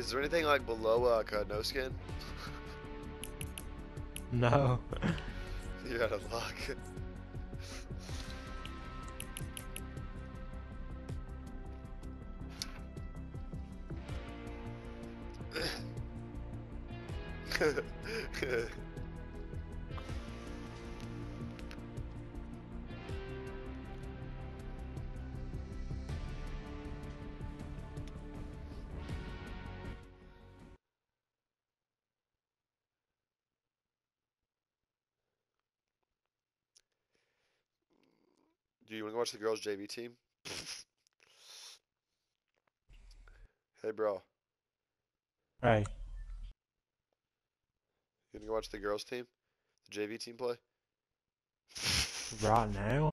Is there anything like below no skin? No. You're out of luck. Do you want to watch the girls' JV team? Hey, bro. Hey. You gonna go watch the girls' team? The JV team play? Right now?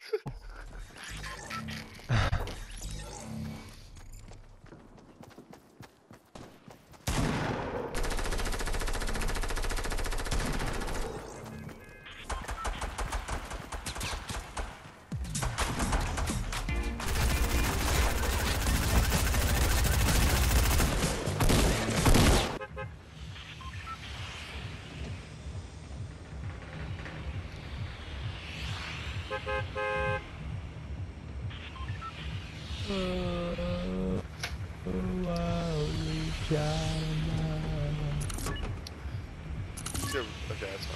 Okay, that's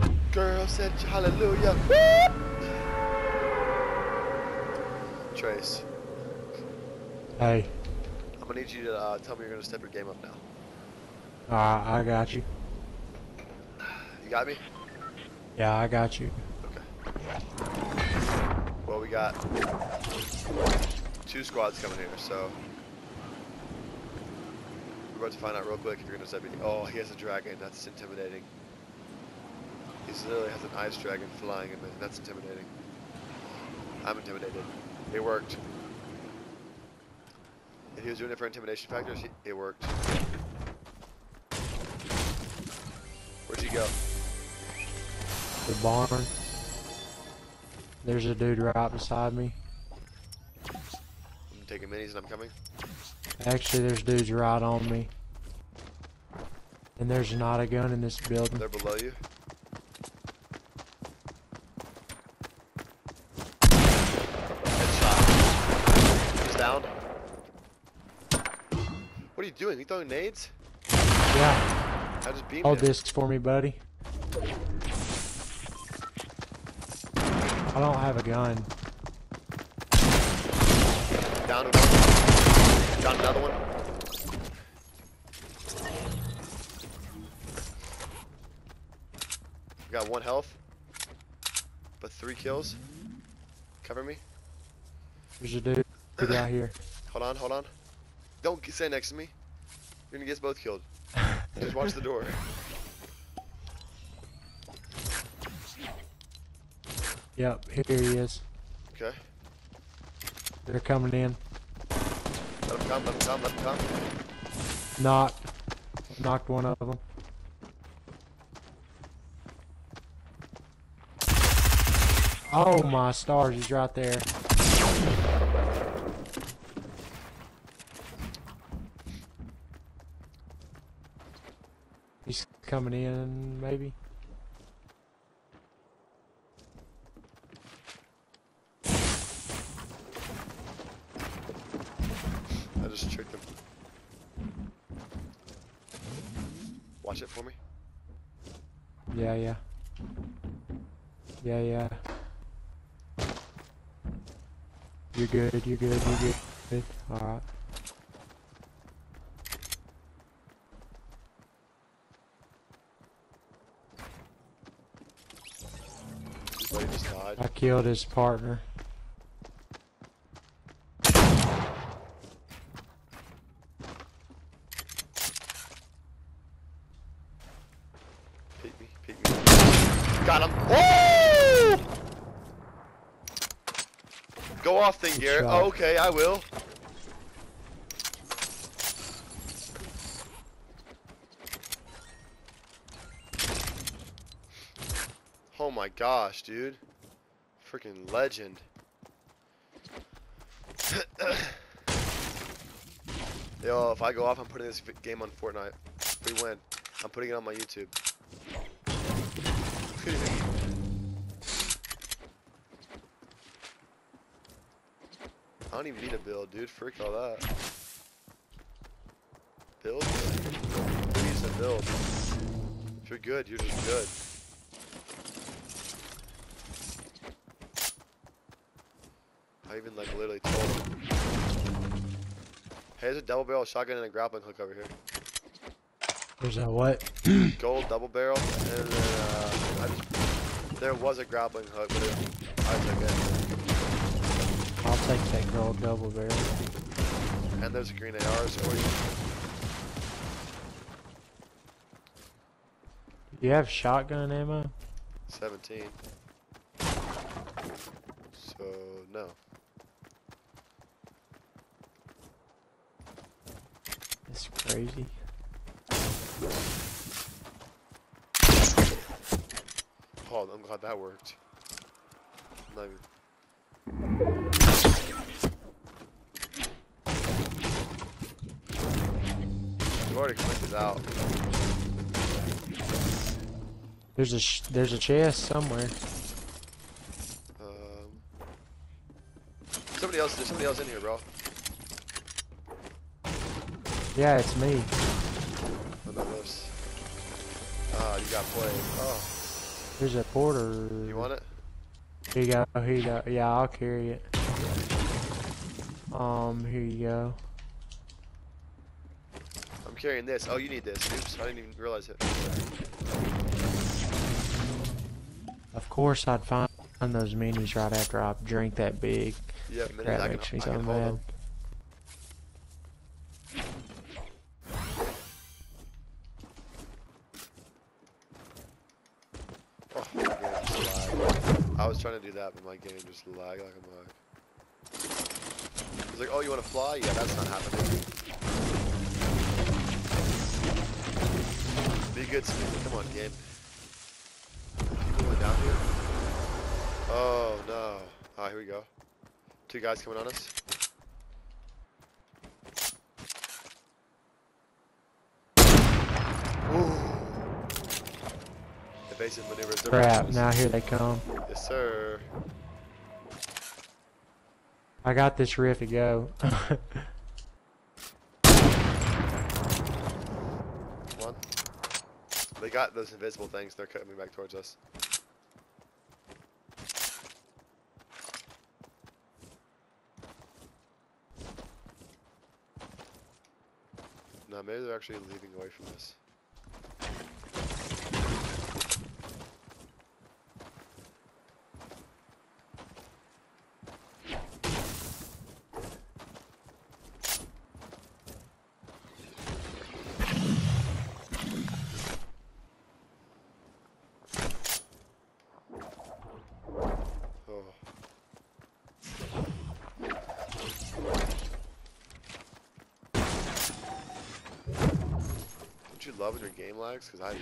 fine. Girl said hallelujah. Woo! Trace. Hey. I'm gonna need you to tell me you're gonna step your game up now. I got you. You got me? Yeah, I got you. Okay. Well, we got 2 squads coming here, so we're about to find out real quick if you're gonna step anything. Oh, he has a dragon. That's intimidating. He literally has an ice dragon flying in there. That's intimidating. I'm intimidated. It worked. If he was doing it for intimidation factors, it worked. Where'd he go? The barn. There's a dude right beside me. I'm taking minis and I'm coming. Actually, there's dudes right on me. And there's not a gun in this building. They're below you. Headshot. He's down. What are you doing? You throwing nades? Yeah. I just beamed him. Hold this for me, buddy. I don't have a gun. Down one. Got another one. We got 1 health, but 3 kills. Cover me. There's a dude out here. Hold on, hold on. Don't stay next to me. You're gonna get us both killed. Just watch the door. Yep, here he is. Okay. They're coming in. Come, come, come, come. Knocked one of them. Oh my stars, he's right there. He's coming in, maybe. Just trick them. Watch it for me. Yeah, yeah. Yeah, yeah. You're good, you're good, you're good. Alright. I killed his partner. Got him. Woo! Go off then, Garrett. Oh, okay, I will. Oh my gosh, dude. Freaking legend. Yo, if I go off, I'm putting this game on Fortnite. We win. I'm putting it on my YouTube. I don't even need a build, dude. Frick all that. Build? Please, a build. If you're good, you're just good. I even, like, literally told him. Hey, there's a double barrel shotgun and a grappling hook over here. There's a what? Gold double barrel. And then, there was a grappling hook, but I took it. I'll take that gold double barrel. And there's a green AR for you. You have shotgun ammo? 17. So, no. That's crazy. Oh, I'm glad that worked. Not even... You already clicked it out. There's a chest somewhere. There's somebody else in here, bro. Yeah, it's me. You got played. Oh. There's a porter. You want it? Here you go. Here you go. Yeah, I'll carry it. Here you go. I'm carrying this. Oh, you need this. Oops, I didn't even realize it. Of course, I'd find those minis right after I drink that big. Yeah, minis. That makes me so mad. I was trying to do that, but my game just lagged like a mug. It's like, oh, you want to fly? Yeah, that's not happening. Be good, Steve. Come on, game. People went down here. Oh no! Ah, here we go. Two guys coming on us. Evasive maneuvers. Crap, now here they come. Yes, sir. I got this riff to go. One. They got those invisible things, they're coming back towards us. No, maybe they're actually leaving away from us. You love when your game lags, because I do.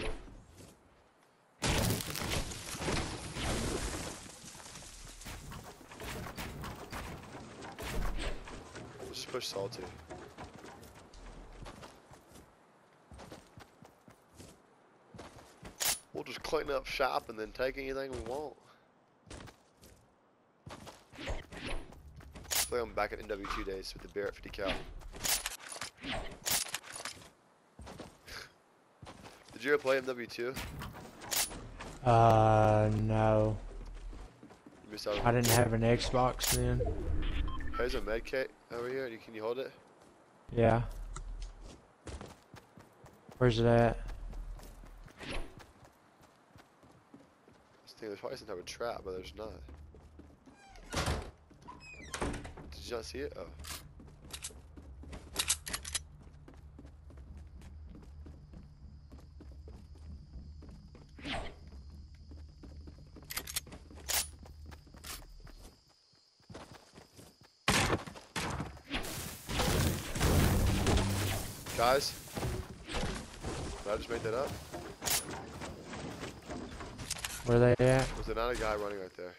Just push salty. We'll just clean up shop and then take anything we want. Let's play them back at NW2 days with the Barrett 50 cal. Did you ever play MW2? No. I didn't have an Xbox then. There's a medkit over here. Can you hold it? Yeah. Where's it at? This thing, there's probably some type of trap, but there's not. Did you not see it? Oh. Guys, did I just make that up? Where are they at? Was there not a guy running right there?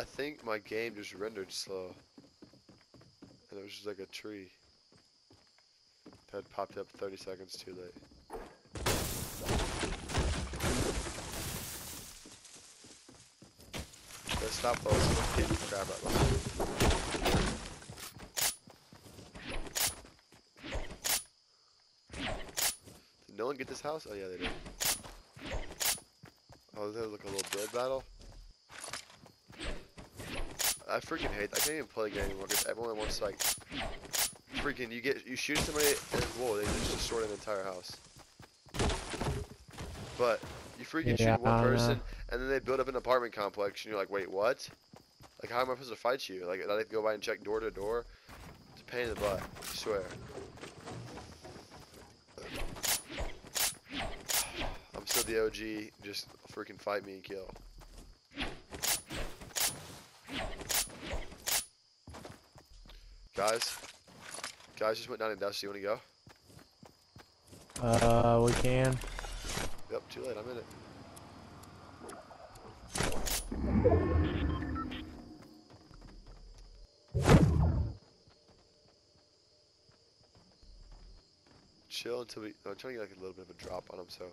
I think my game just rendered slow. And it was just like a tree that popped up 30 seconds too late. Let's stop those people grab at them. Did no one get this house? Oh yeah, they did. Oh, that was like a little blood battle. I freaking hate. I can't even play a game anymore because everyone wants like freaking. You shoot somebody and whoa, they just destroyed an entire house. But you freaking shoot one person and then they build up an apartment complex and you're like, wait, what? Like, how am I supposed to fight you? Like, I have to go by and check door to door. It's a pain in the butt. I swear. I'm still the OG. Just freaking fight me and kill. Guys just went down and dust. Do you want to go? We can. Yep, too late. I'm in it. Chill until we. I'm trying to get like a little bit of a drop on them, so.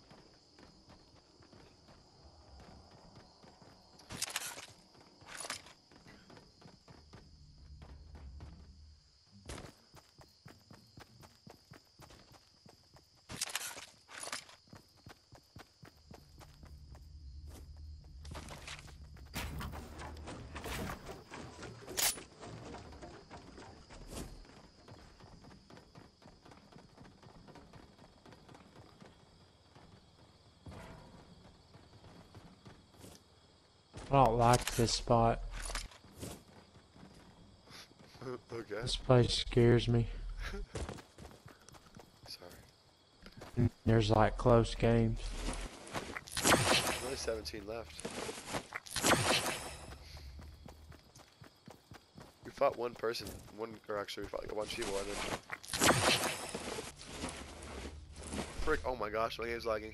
I don't like this spot. Okay. This place scares me. Sorry. There's like close games. There's only 17 left. We fought one person. Or actually, we fought like a bunch of people. Frick! Oh my gosh, my game's lagging.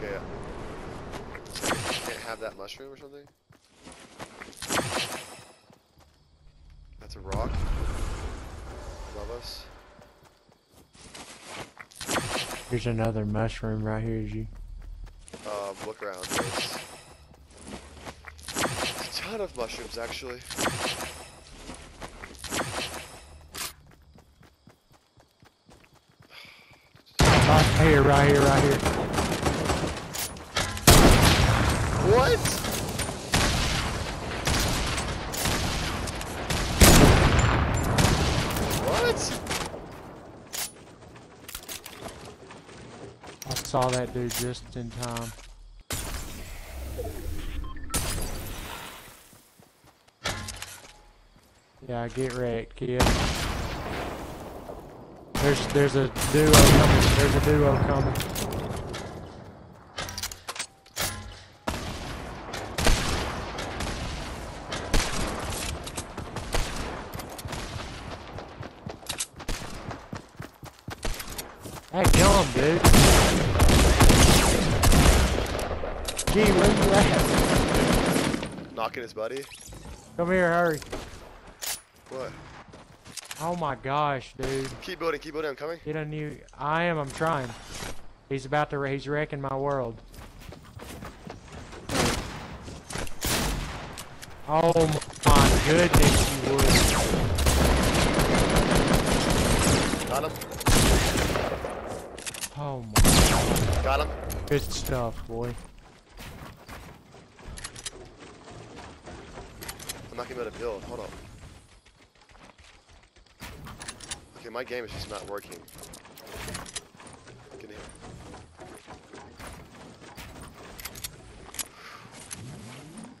Okay. Yeah. Can't have that mushroom or something? That's a rock. Above us. Here's another mushroom right here, G. Look around. There's a ton of mushrooms, actually. Right here. What? What? I saw that dude just in time. Yeah, get wrecked, kid. There's a duo coming. Hey, kill him, dude. Gee, where's your ass? Knocking his buddy. Come here, hurry. What? Oh my gosh, dude. Keep building, I'm coming. Get a new. I'm trying. He's about to, he's wrecking my world. Oh my goodness, you would. Got him. Oh my god. Got him. Good stuff, boy. I'm not gonna be able to build. Hold up. Okay, my game is just not working. Get in here.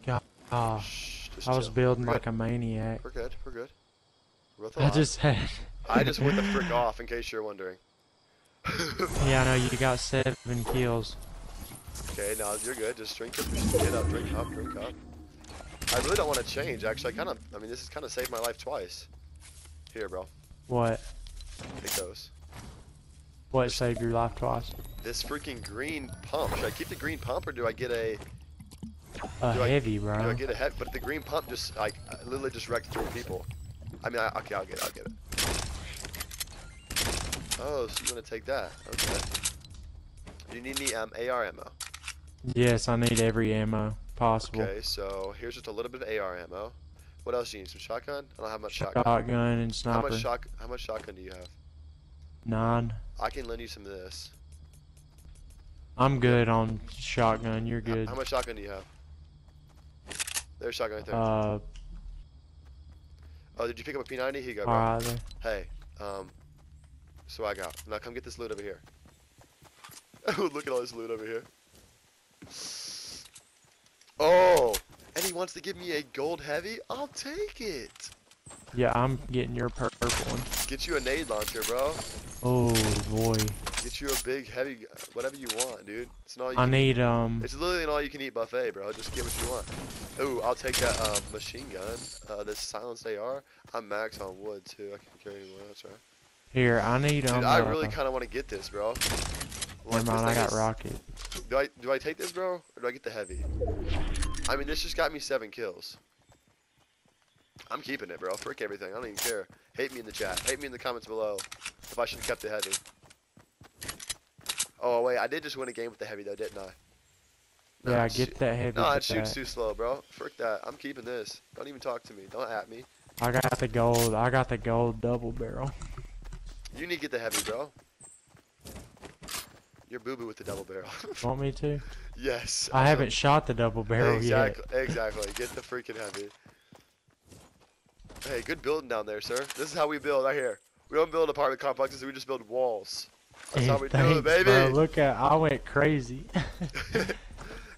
God. Oh, I was building like a maniac. We're good. I just went the frick off, in case you're wondering. Yeah, I know you got 7 kills. Okay, now you're good. Just drink it. Get up, drink up. I really don't want to change. Actually, I mean, this has kind of saved my life twice. Here, bro. What? Take those. What saved your life twice? This freaking green pump. Should I keep the green pump or do I get a Heavy, bro. Do I get a head? But the green pump just, like, literally just wrecked 3 people. I mean, okay, I'll get it. Oh, so you want to take that? Okay. Do you need any AR ammo? Yes, I need every ammo possible. Okay, so here's just a little bit of AR ammo. What else do you need? Some shotgun? I don't have much shotgun. Shotgun and sniper. How much shotgun do you have? 9. I can lend you some of this. I'm good on shotgun. You're good. How much shotgun do you have? There's shotgun right there. Oh, did you pick up a P90? Here you go, bro. Hey, so I got. Now come get this loot over here. Oh, look at all this loot over here. Oh, and he wants to give me a gold heavy? I'll take it. Yeah, I'm getting your purple one. Get you a nade launcher, bro. Oh, boy. Get you a big, heavy, whatever you want, dude. It's an all you can eat. It's literally an all-you-can-eat buffet, bro. Just get what you want. Ooh, I'll take that machine gun, this silenced AR. I'm max on wood, too. I can carry anyone else, right? Here, I need... Dude, I really kind of want to get this, bro. Never mind, I got rocket. Do I take this, bro? Or do I get the heavy? I mean, this just got me 7 kills. I'm keeping it, bro. Frick everything. I don't even care. Hate me in the chat. Hate me in the comments below if I should have kept the heavy. Oh, wait. I did just win a game with the heavy, though, didn't I? No, yeah, get that heavy. No, it shoots too slow, bro. Frick that. I'm keeping this. Don't even talk to me. Don't at me. I got the gold. I got the gold double barrel. You need to get the heavy, bro. You're boo-boo with the double barrel. Want me to? Yes. I haven't shot the double barrel yet. Exactly. Get the freaking heavy. Hey, good building down there, sir. This is how we build right here. We don't build apartment complexes, we just build walls. That's how we do it, baby. Bro, look at, I went crazy.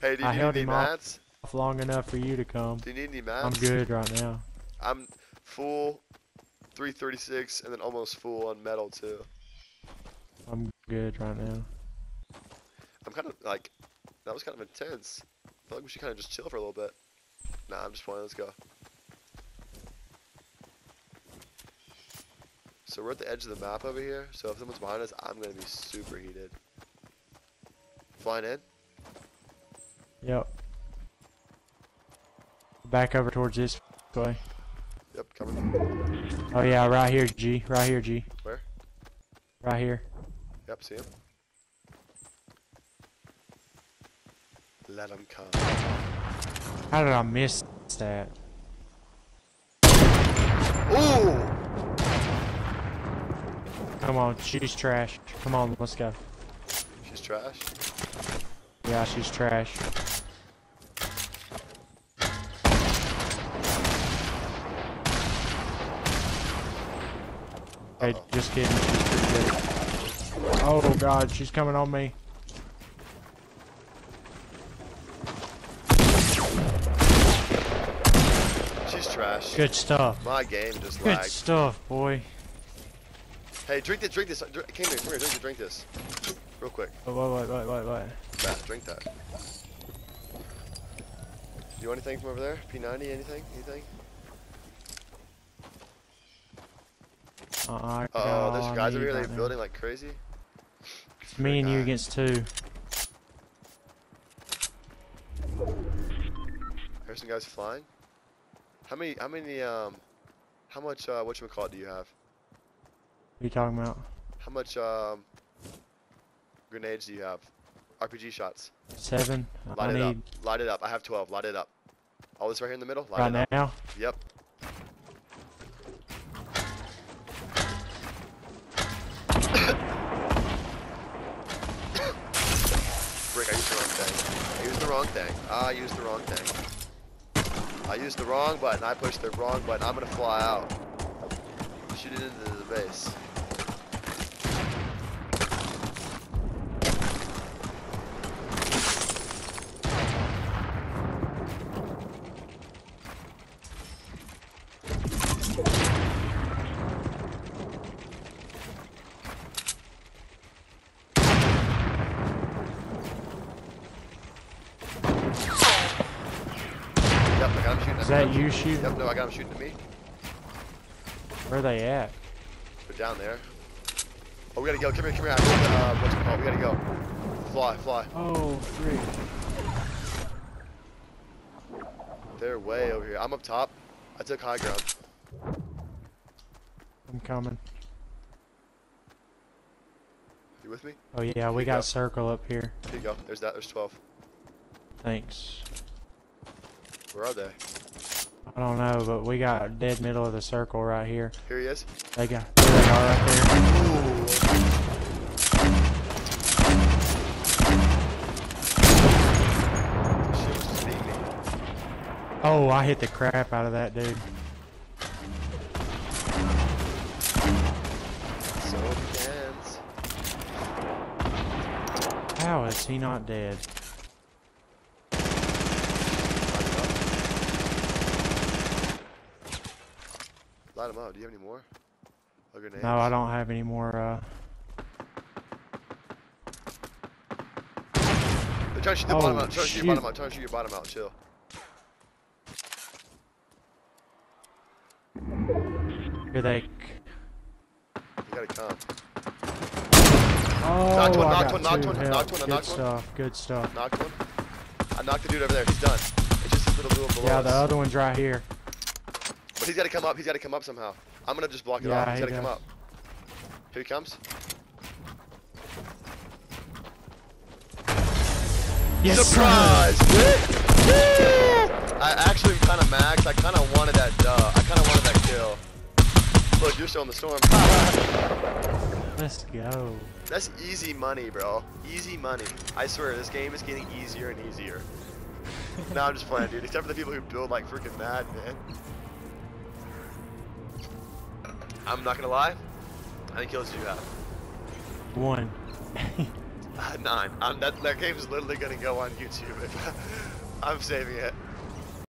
Hey, do you need any mats? Off long enough for you to come. Do you need any mats? I'm good right now. I'm full 336 and then almost full on metal too. I'm good right now. I'm kind of like, that was kind of intense. I feel like we should kind of just chill for a little bit. Nah, I'm just playing, let's go. So we're at the edge of the map over here, so if someone's behind us, I'm going to be super heated. Flying in? Yep. Back over towards this way. Yep, coming. Oh yeah, right here, G. Right here, G. Where? Right here. Yep, see him. Let him come. How did I miss that? Ooh! Come on, she's trash. Come on, let's go. She's trash? Yeah, she's trash. Uh-oh. Hey, just kidding. She's pretty good. Oh, God, she's coming on me. She's trash. Good stuff. My game just lagged. Good stuff, boy. Hey, drink this, drink this. Come here, drink this. Real quick. Oh, wait. Nah, drink that. You want anything from over there? P90, anything? Oh, there's guys over here, they're building like crazy. It's me and you against 2. There's some guys flying. How much whatchamacallit do you have? What are you talking about? How much grenades do you have? RPG shots. 7. Light it up. Light it up. I have 12. Light it up. All this right here in the middle. Light it up. Right now? Yep. Frick, I used the wrong thing. I used the wrong button. I pushed the wrong button. I'm gonna fly out. Shoot it into the base. Yep, I got him shooting. Is that you shooting? Yep, no, I got him shooting at me. Where are they at? They're down there. Oh, we gotta go. Come here. What's it called? We gotta go. Fly. Oh, great. They're way over here. I'm up top. I took high ground. I'm coming. You with me? Oh yeah, we got circle up here. There you go. There's that. There's 12. Thanks. Where are they? I don't know, but we got dead middle of the circle right here. Here he is. They got. There they are right there. She was steaming. Oh, I hit the crap out of that dude. So cans. How is he not dead? Light them up. Do you have any more? No, I don't have any more. They're trying to shoot the bottom out. Trying to shoot your bottom out. Trying to shoot your bottom out. Chill. Here they. You gotta come. Oh, knocked one. Knocked one. Knocked one. Knocked one. Good stuff. Good stuff. Knocked one. I knocked the dude over there. He's done. It's just this little dude below. Yeah, the other one's right here. But he's gotta come up, he's gotta come up somehow. I'm gonna just block it off, he's gotta come up. Here he comes. Yes, surprise! Yeah! I actually kinda maxed, I kinda wanted that I kinda wanted that kill. Look, you're still in the storm. Let's go. That's easy money, bro. Easy money. I swear, this game is getting easier and easier. No, I'm just playing, dude, except for the people who build like freaking mad, man. I'm not gonna lie, how many kills do you have? One. 9. That game's literally gonna go on YouTube. I'm saving it.